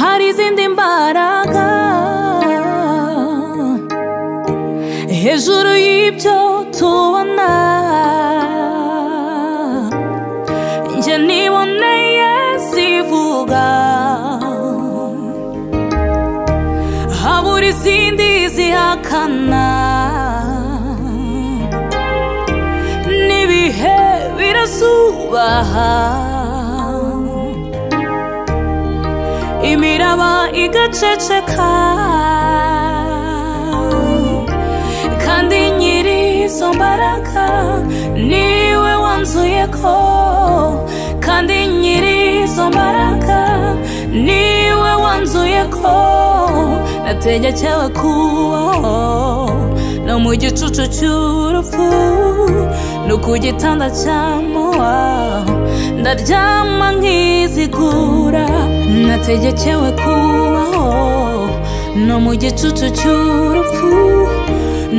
hari izindi mbaraga hejuru y'ibyo tubona, njye niboneye zivuga habura izindi zihakana, n'ibihe birasubaha imiraba igaceceka, kandi nyiri izo mbaraga niwe wanzuyeko, kandi nyiri izo mbaraga niwe wanzuyeko, nategekewe kubaho no mu gicucu cy'urupfu no ku gitanda cy'amabaho, ndaryama nkizigura, nategekewe kubaho no mu gicucu cy'urupfu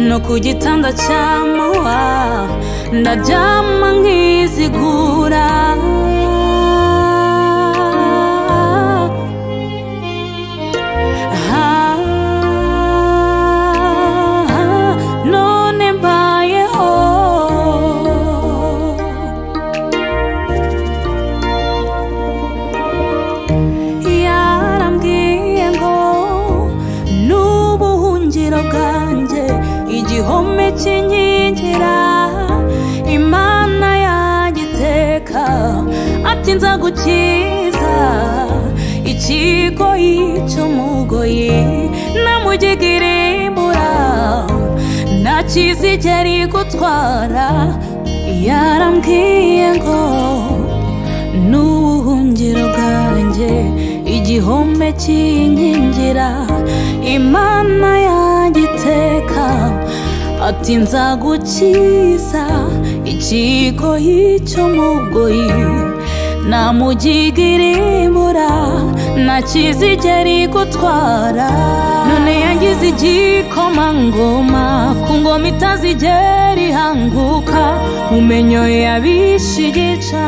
no ku gitanda cy'amabaho, ndaryama nkizigura. Igihome kinkingira Imana yagiteka, ati nza gukiza ikigoyi cy'umugoyi namugigire imbura, ntakizigera igutwara. Yarambwiye ngo n'ubuhungiro bwanjye, igihome kinkingira Imana yagiteka, ati nzagukiza ikigoyi cy'umugoyi namugigire imbura, ntakizigera igutwara. None yagize igikomangoma ku ngoma itazigera ihanguka, mu menyo y'abishigica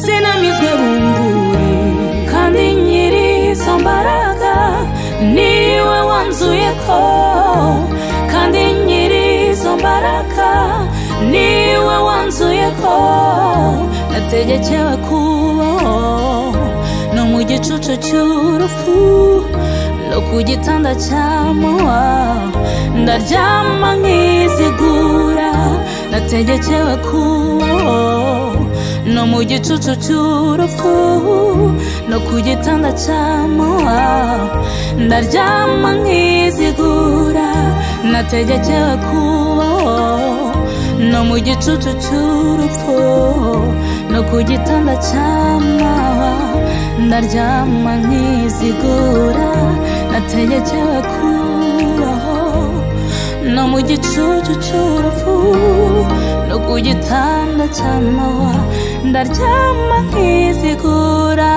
sinamizwe bunguri, kandi nyiri izo mbaraga niwe wanzuyeko, kandi nyiri izo mbaraga niwe wanzuyeko, nategekewe kubaho no mu gicucu cy'urupfu no ku gitanda cy'amabaho, ndaryama nkizigura, nategekewe kubaho no mu gicucu cy'urupfu no ku gitanda cy'amabaho, ndaryama nkizigura, nategekewe kubaho no mu gicucu cy'urupfu no ku gitanda cy'amabaho, ndaryama nkizigura, nategekewe kubaho no mu gicucu cy'urupfu no ku gitanda cy'amabaho, ndaryama nkizigura.